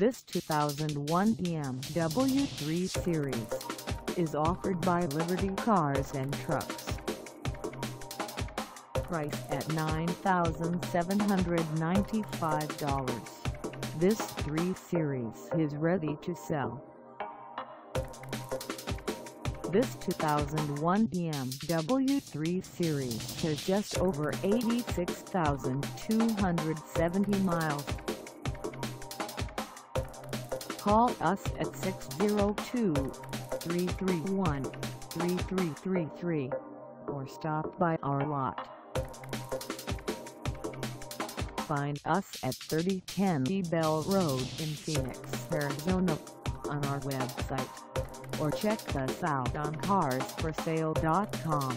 This 2001 BMW 3 Series is offered by Liberty Cars and Trucks. Priced at $9,795, this 3 Series is ready to sell. This 2001 BMW 3 Series has just over 86,270 miles. Call us at 602-331-3333 or stop by our lot. Find us at 3010 E Bell Road in Phoenix, Arizona on our website, or check us out on Carsforsale.com.